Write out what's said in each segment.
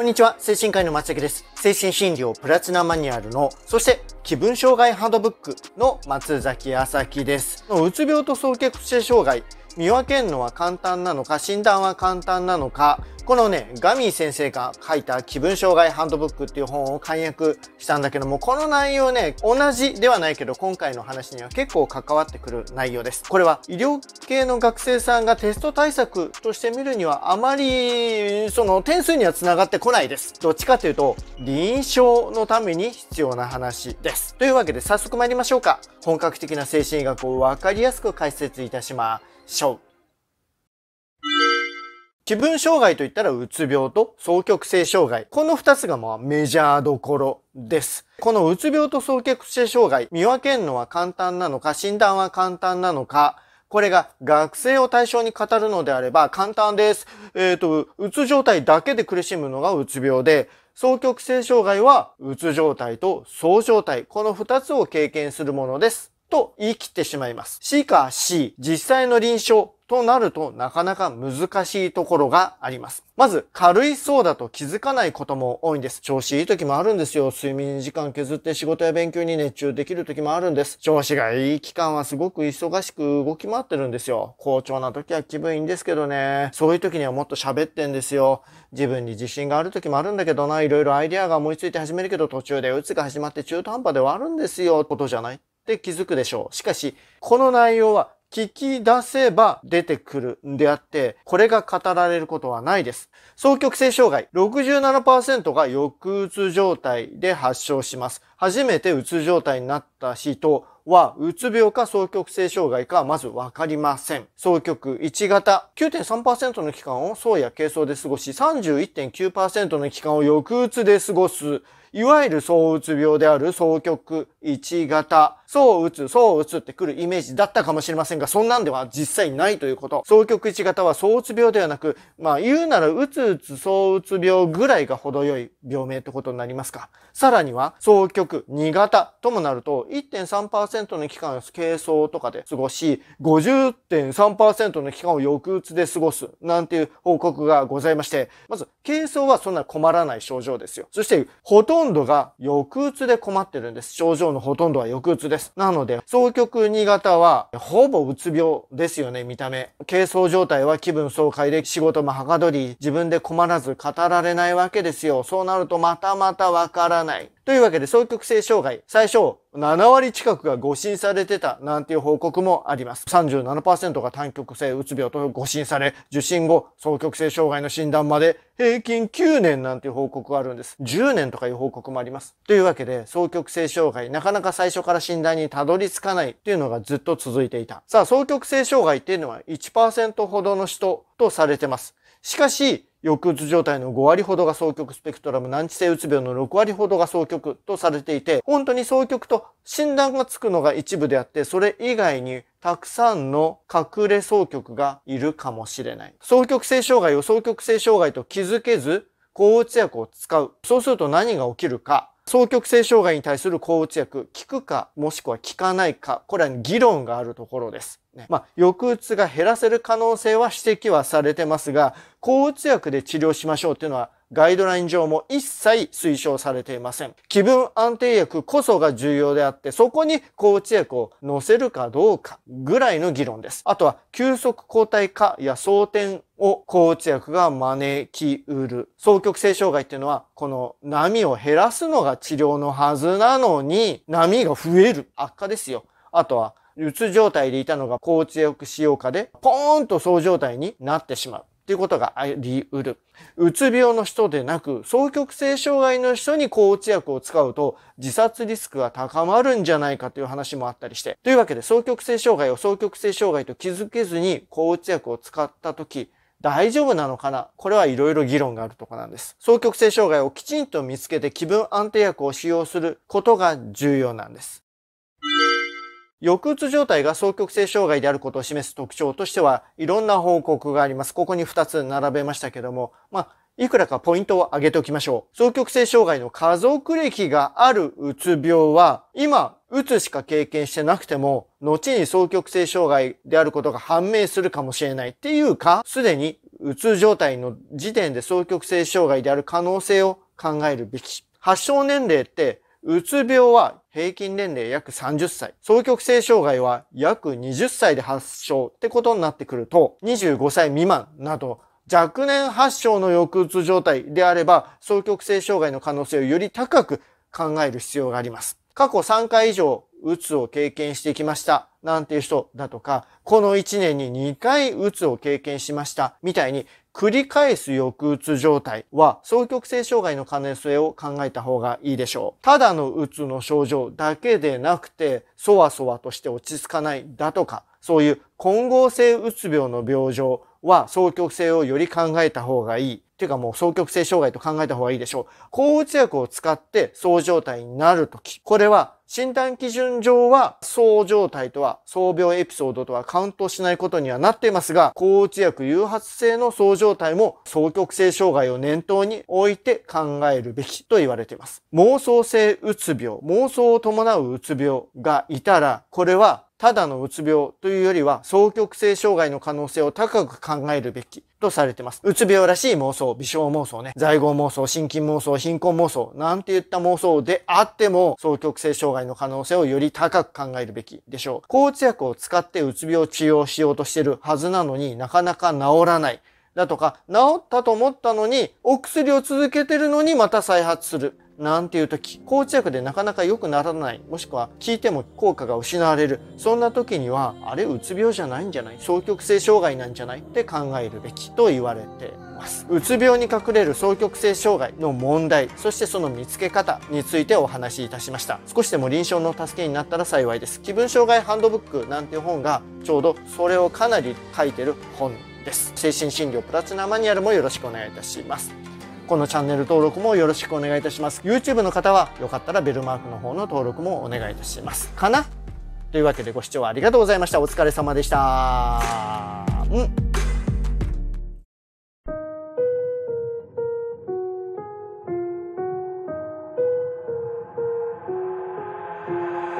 こんにちは、精神科医の松崎です。精神診療プラチナマニュアルの、そして気分障害ハードブックの松崎朝樹です。うつ病と双極性障害、見分けるのは簡単なのか、診断は簡単なのか、このね、ガミー先生が書いた気分障害ハンドブックっていう本を解約したんだけども、この内容ね、同じではないけど、今回の話には結構関わってくる内容です。これは医療系の学生さんがテスト対策として見るにはあまり、点数には繋がってこないです。どっちかというと、臨床のために必要な話です。というわけで早速参りましょうか。本格的な精神医学をわかりやすく解説いたしましょう。気分障害といったらうつ病と双極性障害。この2つがメジャーどころです。このうつ病と双極性障害、見分けるのは簡単なのか、診断は簡単なのか、これが学生を対象に語るのであれば簡単です。うつ状態だけで苦しむのがうつ病で、双極性障害はうつ状態とそう状態、この2つを経験するものです。と言い切ってしまいます。しかし、実際の臨床となるとなかなか難しいところがあります。まず、軽いそうだと気づかないことも多いんです。調子いい時もあるんですよ。睡眠時間削って仕事や勉強に熱中できる時もあるんです。調子がいい期間はすごく忙しく動き回ってるんですよ。好調な時は気分いいんですけどね。そういう時にはもっと喋ってんですよ。自分に自信がある時もあるんだけどな。いろいろアイデアが思いついて始めるけど途中で鬱が始まって中途半端ではあるんですよ。ことじゃないって気づくでしょう。しかし、この内容は聞き出せば出てくるんであって、これが語られることはないです。双極性障害、67% が抑うつ状態で発症します。初めてうつ状態になった人は、うつ病か双極性障害かまずわかりません。双極1型、9.3% の期間をそうや軽装で過ごし、31.9% の期間を抑うつで過ごす。いわゆるそううつ病である双極1型、そううつってくるイメージだったかもしれませんが、そんなんでは実際ないということ。双極1型はそううつ病ではなく、言うならうつそううつ病ぐらいが程よい病名ってことになりますか。さらには双極2型ともなると 1.3% の期間を軽装とかで過ごし、50.3% の期間を抑うつで過ごすなんていう報告がございまして、まず軽装はそんな困らない症状ですよ。そしてほとんどが抑うつで困ってるんです。症状のほとんどは抑うつです。なので、双極2型はほぼうつ病ですよね、見た目。軽装状態は気分爽快で仕事もはかどり、自分で困らず語られないわけですよ。そうなるとまたまたわからない。というわけで、双極性障害、最初、7割近くが誤診されてたなんていう報告もあります。37% が単極性うつ病と誤診され、受診後、双極性障害の診断まで平均9年なんていう報告があるんです。10年とかいう報告もあります。というわけで、双極性障害、なかなか最初から診断にたどり着かないっていうのがずっと続いていた。さあ、双極性障害っていうのは 1% ほどの人とされてます。しかし、抑うつ状態の5割ほどが双極スペクトラム、難治性うつ病の6割ほどが双極とされていて、本当に双極と診断がつくのが一部であって、それ以外にたくさんの隠れ双極がいるかもしれない。双極性障害を双極性障害と気づけず、抗うつ薬を使う。そうすると何が起きるか。双極性障害に対する抗うつ薬、効くかもしくは効かないか、これは議論があるところです。抑うつが減らせる可能性は指摘はされてますが、抗うつ薬で治療しましょうっていうのはガイドライン上も一切推奨されていません。気分安定薬こそが重要であって、そこに抗うつ薬を乗せるかどうかぐらいの議論です。あとは、急速後退化や装填を抗うつ薬が招きうる。双極性障害っていうのは、この波を減らすのが治療のはずなのに、波が増える。悪化ですよ。あとは、うつ状態でいたのが抗うつ薬使用下で、ポーンとそう状態になってしまう。ということがあり得る。うつ病の人でなく、双極性障害の人に抗うつ薬を使うと自殺リスクが高まるんじゃないかという話もあったりして。というわけで、双極性障害を双極性障害と気づけずに抗うつ薬を使ったとき、大丈夫なのかな？これはいろいろ議論があるところなんです。双極性障害をきちんと見つけて気分安定薬を使用することが重要なんです。抑うつ状態が双極性障害であることを示す特徴としてはいろんな報告があります。ここに2つ並べましたけども、いくらかポイントを挙げておきましょう。双極性障害の家族歴があるうつ病は、今、うつしか経験してなくても、後に双極性障害であることが判明するかもしれないっていうか、すでにうつ状態の時点で双極性障害である可能性を考えるべき。発症年齢って、うつ病は平均年齢約30歳、双極性障害は約20歳で発症ってことになってくると、25歳未満など若年発症の抑うつ状態であれば、双極性障害の可能性をより高く考える必要があります。過去3回以上、うつを経験してきましたなんていう人だとか、この1年に2回うつを経験しましたみたいに繰り返す抑うつ状態は双極性障害の可能性を考えた方がいいでしょう。ただのうつの症状だけでなくて、そわそわとして落ち着かないだとか、そういう混合性うつ病の病状は双極性をより考えた方がいい。っていうかもう双極性障害と考えた方がいいでしょう。抗うつ薬を使ってそう状態になるとき、これは診断基準上はそう状態とはそう病エピソードとはカウントしないことにはなっていますが、抗うつ薬誘発性のそう状態も双極性障害を念頭に置いて考えるべきと言われています。妄想性うつ病、妄想を伴ううつ病がいたら、これはただのうつ病というよりは双極性障害の可能性を高く考えるべきとされています。うつ病らしい妄想、微小妄想ね、在業妄想、心筋妄想、貧困妄想なんていった妄想であっても、双極性障害の可能性をより高く考えるべきでしょう。抗うつ薬を使ってうつ病を治療しようとしているはずなのになかなか治らない。だとか、治ったと思ったのに、お薬を続けてるのにまた再発する。なんていう時、抗うつ薬でなかなか良くならない、もしくは効いても効果が失われる。そんな時には、あれ、うつ病じゃないんじゃない、双極性障害なんじゃないって考えるべきと言われています。うつ病に隠れる双極性障害の問題、そしてその見つけ方についてお話しいたしました。少しでも臨床の助けになったら幸いです。気分障害ハンドブックなんていう本がちょうどそれをかなり書いてる本です。精神診療プラチナマニュアルもよろしくお願いいたします。このチャンネル登録もよろしくお願いいたします。YouTube の方はよかったらベルマークの方の登録もお願いいたします。かな?というわけでご視聴ありがとうございました。お疲れ様でした。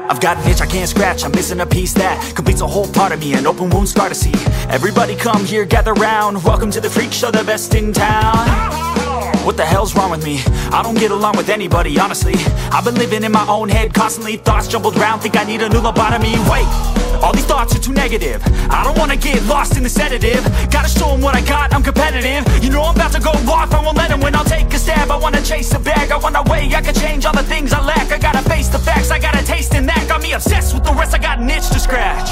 I've got an itch I can't scratch, I'm missing a piece that completes a whole part of me, an open wound scar to see. Everybody come here, gather round, welcome to the freak show, the best in town.What the hell's wrong with me? I don't get along with anybody, honestly. I've been living in my own head constantly. Thoughts jumbled round, think I need a new lobotomy. Wait, all these thoughts are too negative. I don't wanna get lost in the sedative. Gotta show them what I got, I'm competitive. You know I'm about to go off, I won't let them win. I'll take a stab, I wanna chase a bag. I wanna weigh, I can change all the things I lack. I gotta face the facts, I gotta taste in that. Got me obsessed with the rest, I got an itch to scratch.